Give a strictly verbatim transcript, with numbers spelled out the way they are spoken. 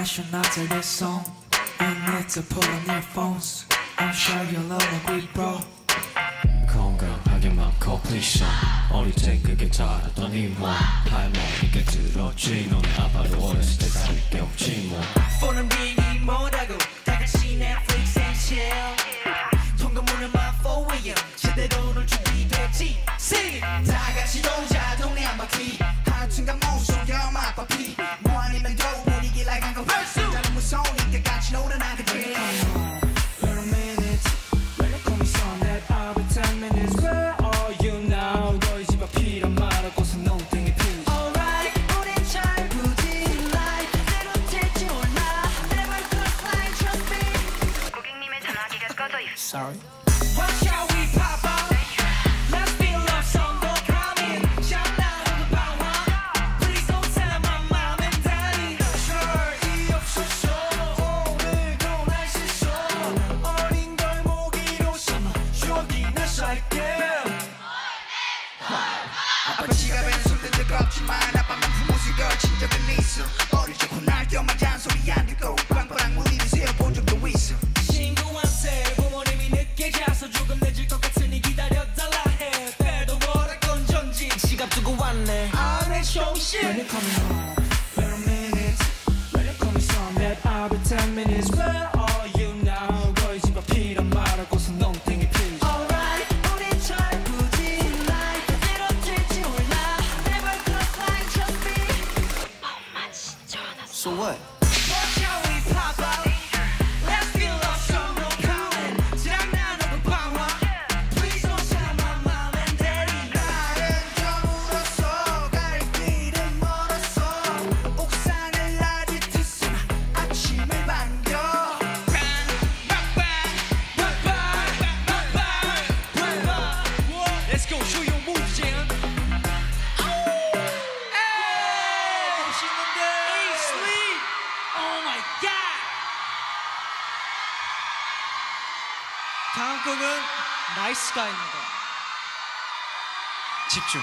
I should not play this song. I need to put on earphones. I'm sure you'll all agree, bro. 건강하게만 completion. 어릴 때 그게 잘하더니만 할머니께 들었지. 너네 아빠도 어렸을 때 다를 게 없지 뭐. 폰은 링이 뭐라고 다 같이 Netflix and chill. 통금문은 my four a m 제대로 놀 준비됐지. Sing it. 다 같이 놀자 동네 한 바퀴. 한순간 모순 겸 아빠 피. 뭐 아니면 겨우 분위기 like I'm gonna burst through. 나는 무서우니까 같이 놀아 나 그치. Sorry. What shall we pop up? Let's be love song. Don't come in. Shout out the power. Please don't tell my mom and daddy. 절이 없었어. 오늘도 날씨 써. 어린 걸 모기로 삼아. 여기 나 살게. 아빠 지갑엔 숨든 적 없지만 아빠만 부모신 걸 친 적은 있어. 어릴 적 혼날 때만 잔소리 안 듣고 빵빵 무늬를 세어본 적도 있어. When you're coming home, wait a minute. When you're coming home, that I'll be ten minutes. Where are you now? 거의 집 앞이란 말하고서 농땡이 피지. Alright, 우린 잘 굳이 like 그대로 될지 몰라. Never cross line, trust me. 엄마 진짜 나. So what? What shall we pop out? Let's feel love song, no problem. 장난 없는 power. Please don't tell my mom and daddy. 나는 저물었어. 다음 곡은 나이스가입니다. 집중.